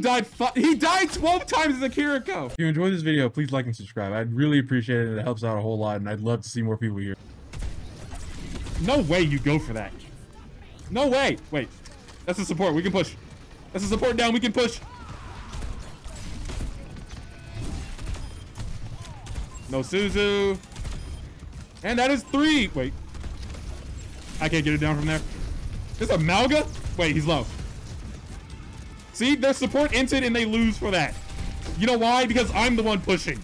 Suzu died. He died 12 times as a Kiriko. If you enjoyed this video, please like and subscribe. I'd really appreciate it. It helps out a whole lot, and I'd love to see more people here. No way you go for that. No way. Wait. That's the support. We can push. That's the support down. We can push. No Suzu. And that is 3. Wait. I can't get it down from there. There's a Mauga? Wait, he's low. See, their support entered and they lose for that. You know why? Because I'm the one pushing.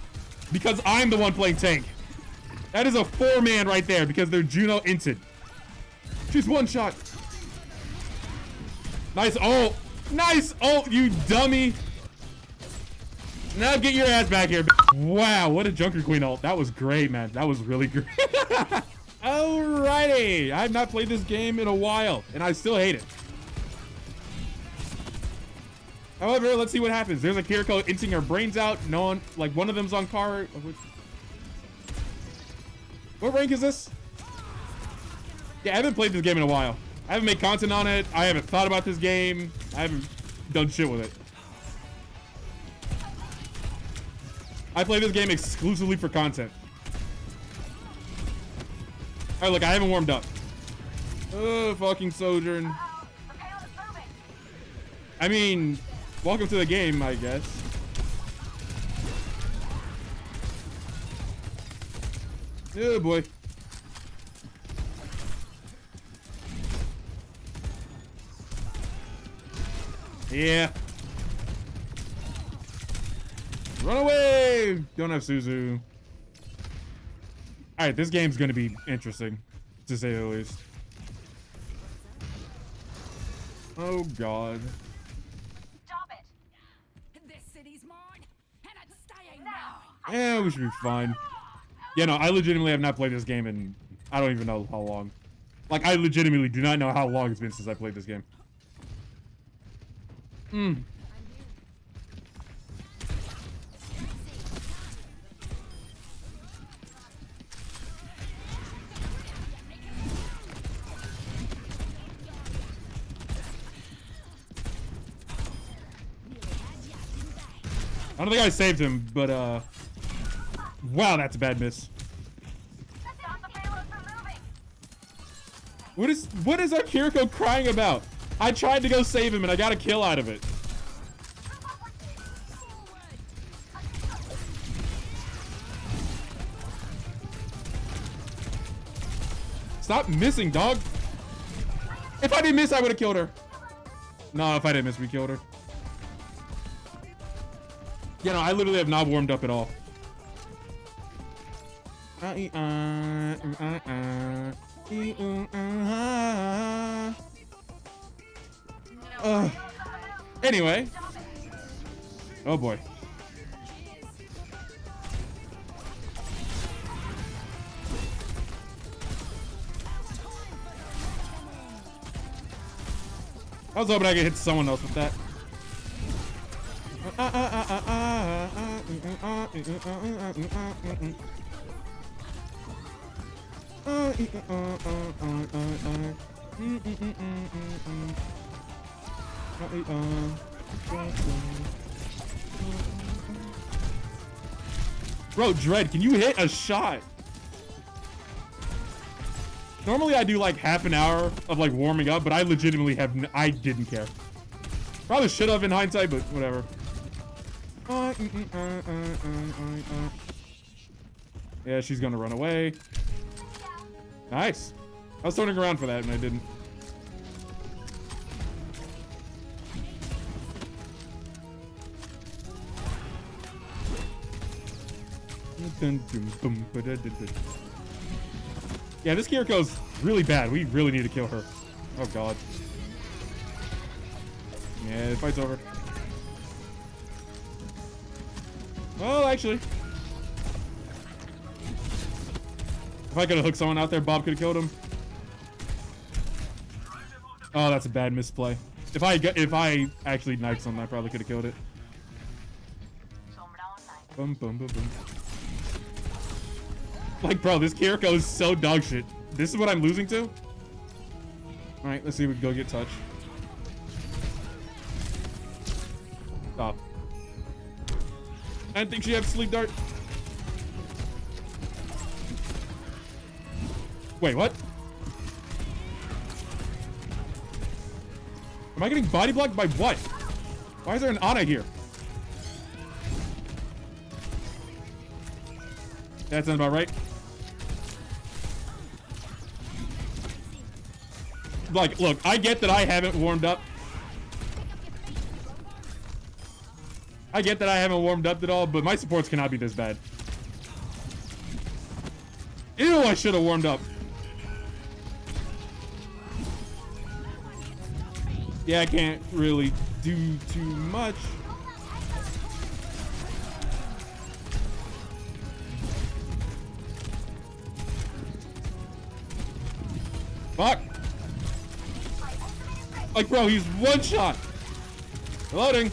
Because I'm the one playing tank. That is a 4-man right there because their Juno entered. She's one shot. Nice ult. Nice ult, you dummy. Now get your ass back here. Wow, what a Junker Queen ult. That was great, man. That was really great. Alrighty. I have not played this game in a while, and I still hate it. However, let's see what happens. There's a Kiriko inting her brains out. No one, like one of them's on car. What rank is this? Yeah, I haven't played this game in a while. I haven't made content on it. I haven't thought about this game. I haven't done shit with it. I play this game exclusively for content. All right, look, I haven't warmed up. Oh, fucking Sojourn. I mean, welcome to the game, I guess. Oh, boy. Yeah. Run away! Don't have Suzu. Alright, this game's gonna be interesting, to say the least. Oh god. Stop it. This city's mine, and I'm staying now. Yeah, we should be fine. Yeah, no, I legitimately have not played this game in I don't even know how long. Like, I legitimately do not know how long it's been since I played this game. I don't think I saved him, but wow, that's a bad miss. What is our Kiriko crying about? I tried to go save him and I got a kill out of it. Stop missing, dog. If I didn't miss, I would have killed her. No, if I didn't miss, we killed her. Yeah, no, I literally have not warmed up at all. Anyway. Oh, boy. I was hoping I could hit someone else with that. Bro, Dread, can you hit a shot? Normally I do like half an hour of like warming up, but I legitimately have I didn't care. Probably should have in hindsight, but whatever. Yeah, she's gonna run away. Nice. I was turning around for that and I didn't. Yeah, this Kiriko's really bad. We really need to kill her. Oh god. Yeah, the fight's over. Well, actually. If I could have hooked someone out there, Bob could have killed him. Oh, that's a bad misplay. If I actually knifed someone, I probably could have killed it. Boom, boom, boom, boom. Like, bro, this Kiriko is so dog shit. This is what I'm losing to? Alright, let's see if we can go get touch. Stop. I didn't think she had sleep dart. Wait, what? Am I getting body blocked by what? Why is there an Ana here? That sounds about right. Like, look, I get that I haven't warmed up. I get that I haven't warmed up at all, but my supports cannot be this bad. Ew, I should have warmed up. Yeah, I can't really do too much. Fuck. Like, bro, he's one shot. Reloading.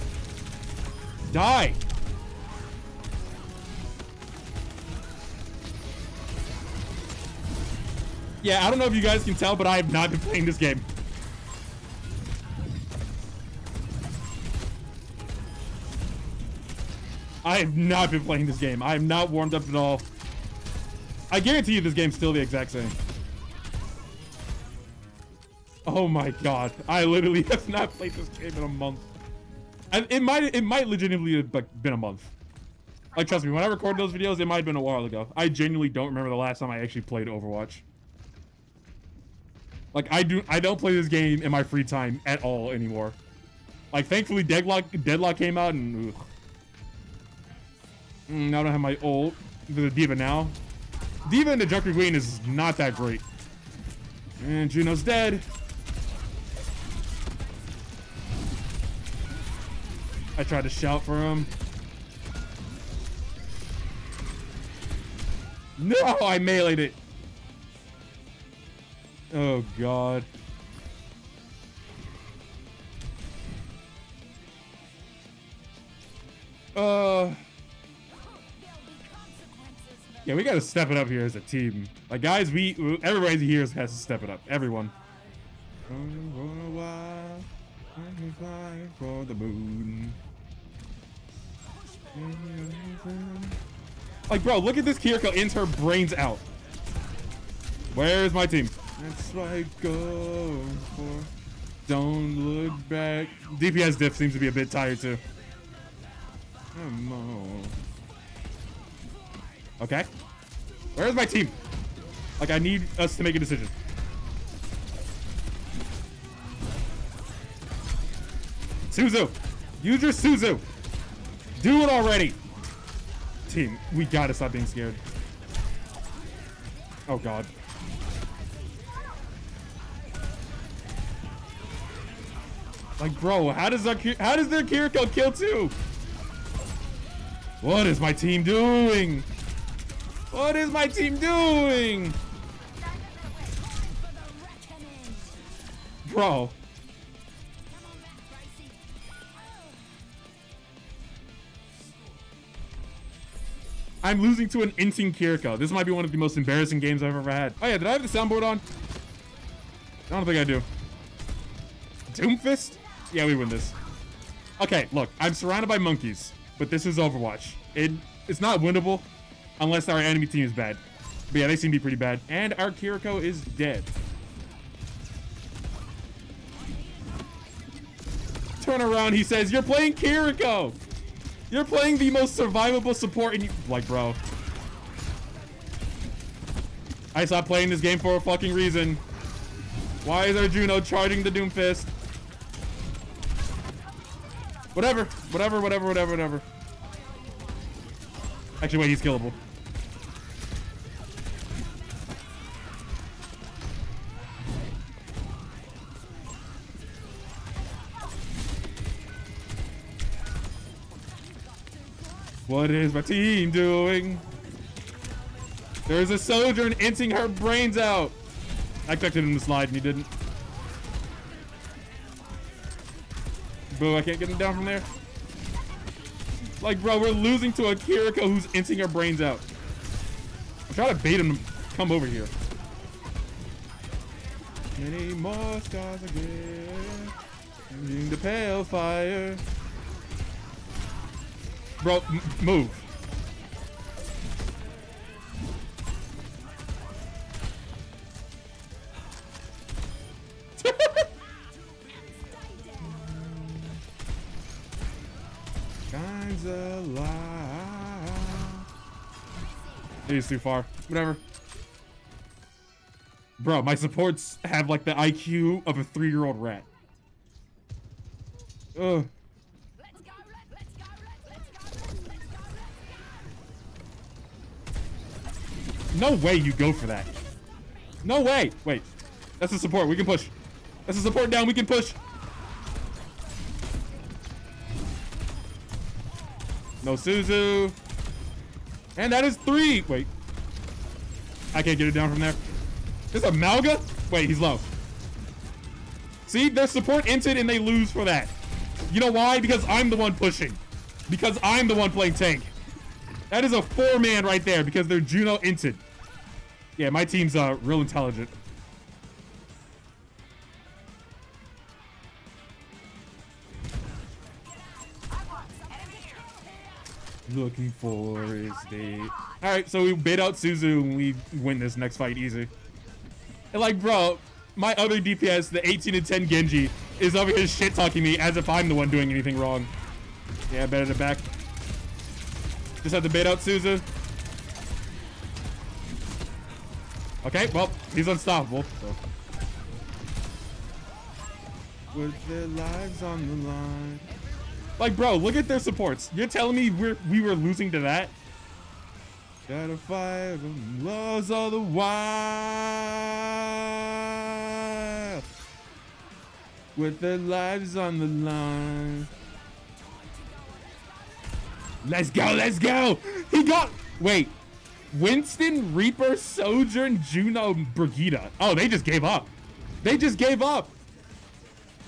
Die. Yeah, I don't know if you guys can tell, but I have not been playing this game. I have not been playing this game. I am not warmed up at all. I guarantee you this game's still the exact same. Oh my god. I literally have not played this game in a month. It might legitimately have been a month. Like, trust me, when I recorded those videos, it might have been a while ago. I genuinely don't remember the last time I actually played Overwatch. Like, I don't play this game in my free time at all anymore. Like, thankfully, Deadlock came out, and I don't have my ult. The D.Va now. D.Va and the Junker Queen is not that great. And Juno's dead. I tried to shout for him. No, I meleeed it. Oh, God. Yeah, we got to step it up here as a team. Like, guys, everybody here has to step it up. Everyone. I'm flying for the moon. Like, bro, look at this. Kiriko ends her brains out. Where's my team? That's what I go for. Don't look back. DPS diff seems to be a bit tired too. Come on. Okay. Where's my team? Like, I need us to make a decision. Suzu, use your Suzu. Do it already. Team, we gotta stop being scared. Oh God. Like, bro, how does their Kiriko kill too? What is my team doing? What is my team doing? Bro. I'm losing to an insane Kiriko. This might be one of the most embarrassing games I've ever had. Oh yeah, did I have the soundboard on? I don't think I do. Doomfist? Yeah, we win this. Okay, look, I'm surrounded by monkeys, but this is Overwatch. It's not winnable unless our enemy team is bad. But yeah, they seem to be pretty bad. And our Kiriko is dead. Turn around, he says, you're playing Kiriko! You're playing the most survivable support and you... Like, bro. I stopped playing this game for a fucking reason. Why is our Juno charging the Doomfist? Whatever. Actually, wait, he's killable. What is my team doing? There's a Sojourn inting her brains out. I expected him to slide and he didn't. Boo, I can't get him down from there. Like, bro, we're losing to a Kiriko who's inting her brains out. I'm trying to bait him to come over here. Many more stars again. Using the pale fire. Bro, move. Shines a light. He's too far. Whatever. Bro, my supports have like the IQ of a 3-year-old rat. Ugh. No way you go for that. No way. Wait. That's the support. We can push. That's the support down. We can push. No Suzu. And that is 3. Wait. I can't get it down from there. There's a Mauga? Wait, he's low. See, their support entered and they lose for that. You know why? Because I'm the one pushing. Because I'm the one playing tank. That is a 4-man right there because they're Juno inted. Yeah, my team's real intelligent. Looking for his date. All right, so we bait out Suzu and we win this next fight easy. And like, bro, my other DPS, the 18 and 10 Genji, is over here shit talking me as if I'm the one doing anything wrong. Yeah, better to back. Just have to bait out Suzu. Okay, well, he's unstoppable. So. With their lives on the line. Like, bro, look at their supports. You're telling me we were losing to that? Gotta fight them loves all the while. With their lives on the line. Let's go, let's go. He got, wait, Winston, Reaper, Sojourn, Juno, Brigitte. Oh, they just gave up. They just gave up.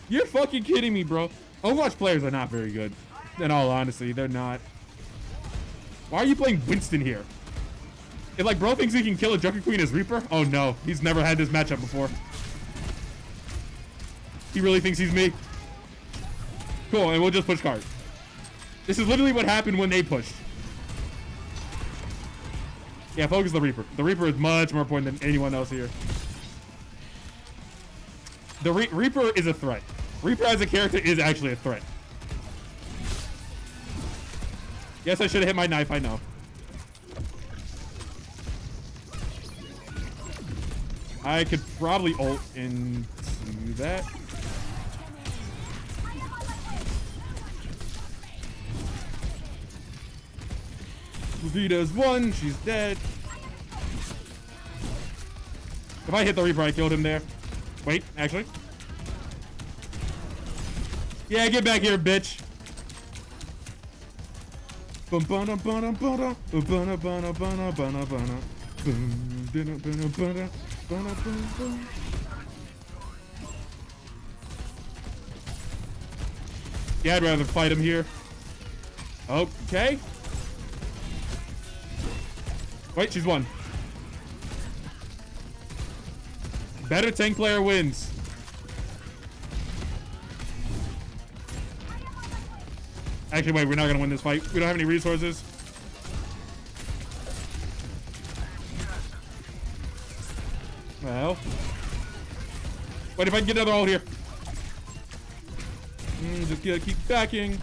You're fucking kidding me, bro. Overwatch players are not very good. In all honesty, they're not. Why are you playing Winston here? If like bro thinks he can kill a Junker Queen as Reaper? Oh no, he's never had this matchup before. He really thinks he's me. Cool, and we'll just push cards. This is literally what happened when they pushed. Yeah, focus the Reaper. The Reaper is much more important than anyone else here. The Reaper is a threat. Reaper as a character is actually a threat. Yes, I should have hit my knife, I know. I could probably ult into that. Vita's one, she's dead. If I hit the Reaper, I killed him there. Wait, actually. Yeah, get back here, bitch. Yeah, I'd rather fight him here. Okay. Wait, she's won. Better tank player wins. Actually, wait, we're not gonna win this fight. We don't have any resources. Well. Wait, if I can get another ult here. Just gotta keep backing.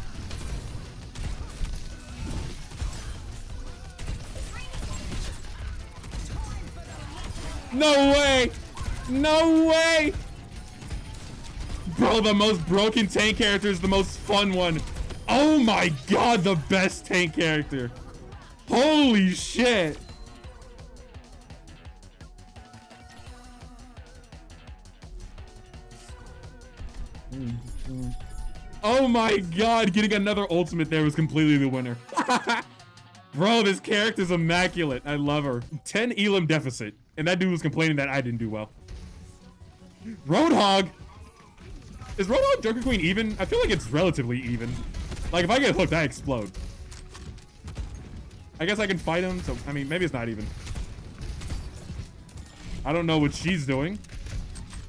No way! No way! Bro, the most broken tank character is the most fun one. Oh my god, the best tank character. Holy shit. Oh my god, getting another ultimate there was completely the winner. Bro, this character's immaculate. I love her. 10 Elim deficit. And that dude was complaining that I didn't do well. Roadhog? Is Roadhog Junker Queen even? I feel like it's relatively even. Like, if I get hooked, I explode. I guess I can fight him, so, I mean, maybe it's not even. I don't know what she's doing.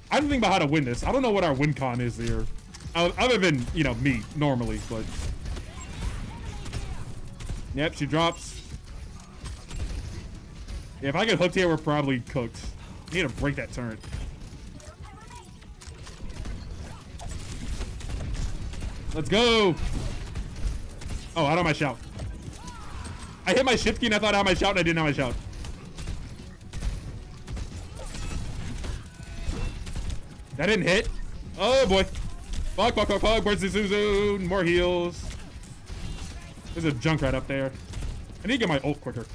I didn't think about how to win this. I don't know what our win con is here. Other than, you know, me, normally, but... Yep, she drops. Yeah, if I get hooked here, we're probably cooked. I need to break that turret. Let's go! Oh, out of my shout. I hit my shift key and I thought out of my shout and I didn't have my shout. That didn't hit. Oh boy. Fuck, fuck, fuck, fuck. Burns the Suzu. More heals. There's a Junkrat up there. I need to get my ult quicker.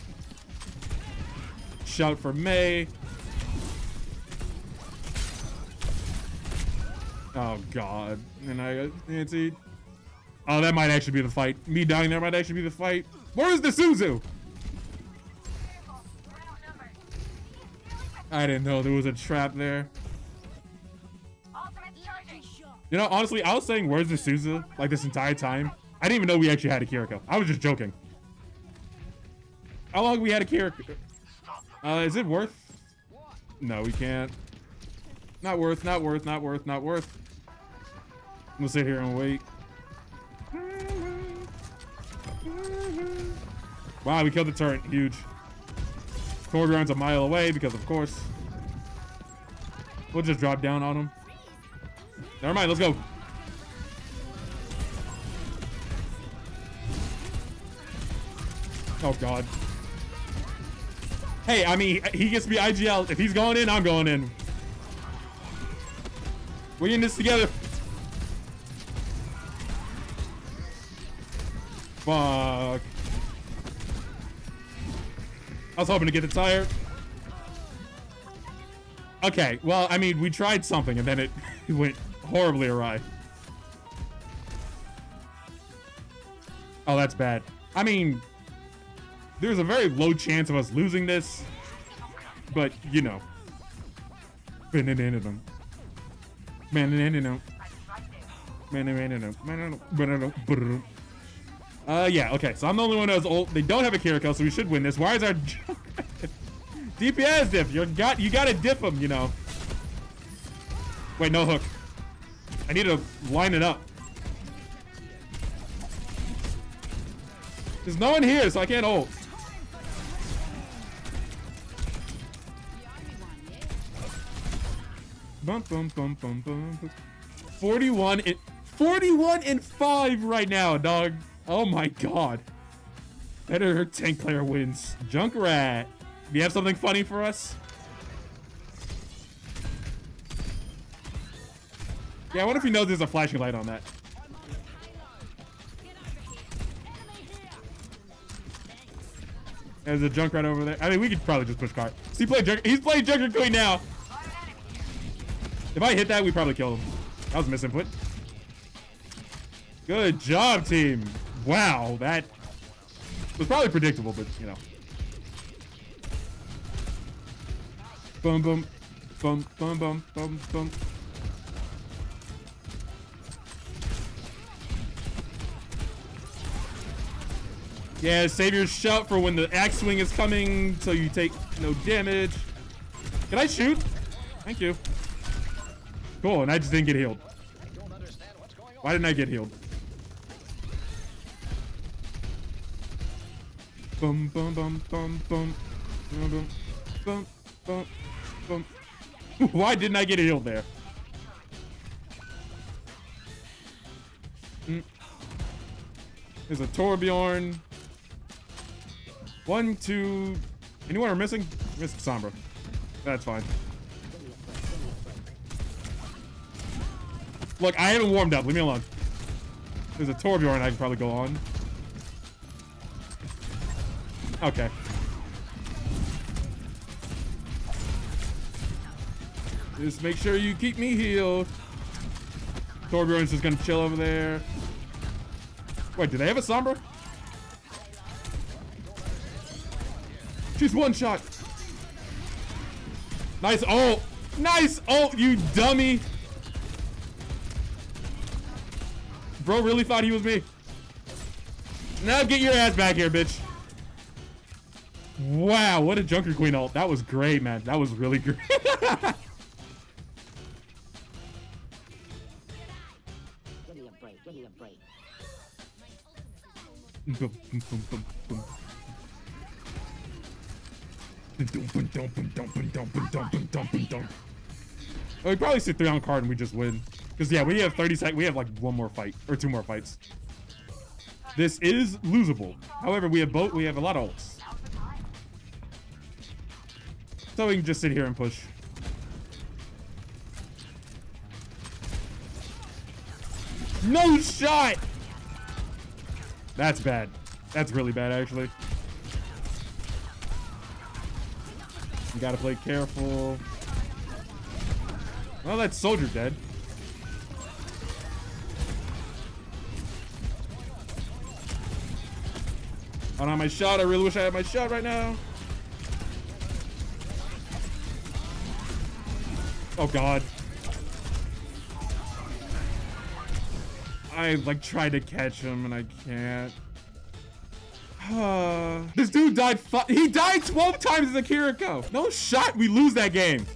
Shout for Mei. Oh god. And I got Nancy. Oh, that might actually be the fight. Me dying there might actually be the fight. Where is the Suzu? I didn't know there was a trap there. You know, honestly, I was saying, where's the Suzu? Like this entire time. I didn't even know we actually had a Kiriko. I was just joking. How long have we had a Kiriko? Is it worth? No, we can't. Not worth, not worth, not worth, not worth. We'll sit here and wait. Wow, we killed the turret. Huge. Torbjorn's a mile away because, of course. We'll just drop down on him. Never mind, let's go. Oh, God. Hey, I mean, he gets me IGL. If he's going in, I'm going in. We're in this together. Fuck. I was hoping to get the tire. Okay, well, I mean, we tried something and then it went horribly awry. Oh, that's bad. I mean, there's a very low chance of us losing this, but you know. Yeah, okay, so I'm the only one that was old. They don't have a Kiriko, so we should win this. Why is our DPS diff? You gotta dip him, you know. Wait, no hook. I need to line it up. There's no one here, so I can't ult. Bum, bum, bum, bum, bum. 41 and 5 right now, dog. Oh my god. Better tank player wins. Junkrat. Do you have something funny for us? Yeah, I wonder if he knows there's a flashing light on that. There's a Junkrat over there. I mean, we could probably just push cart. He's playing Junker Queen now. If I hit that, we probably killed him. That was misinput. Good job, team. Wow, that was probably predictable, but you know. Boom, boom, boom, boom, boom, boom, boom. Yeah, save your shout for when the axe swing is coming, so you take no damage. Can I shoot? Thank you. Cool, and I just didn't get healed. Why didn't I get healed? Boom, boom, boom, boom, boom, boom, boom, boom, boom. Why didn't I get healed there? Mm. There's a Torbjorn. One, two. Anyone we're missing? Missed Sombra. That's fine. Look, I haven't warmed up. Leave me alone. There's a Torbjorn I can probably go on. Okay. Just make sure you keep me healed. Torbjorn's just gonna chill over there. Wait, do they have a Sombra? She's one shot. Nice ult. Nice ult, you dummy. Bro really thought he was me. Now get your ass back here, bitch. Wow, what a Junker Queen ult. That was great, man. That was really great. Give me a break. Oh, we probably sit 3 on card and we just win. Because yeah, we have 30 seconds. We have like one more fight or 2 more fights. This is losable. However, we have both. We have a lot of ults. So we can just sit here and push. No shot! That's bad. That's really bad, actually. You gotta play careful. Well, that soldier dead. I don't have my shot. I really wish I had my shot right now. Oh, God. I like tried to catch him and I can't. This dude died. He died 12 times as a Kiriko. No shot. We lose that game.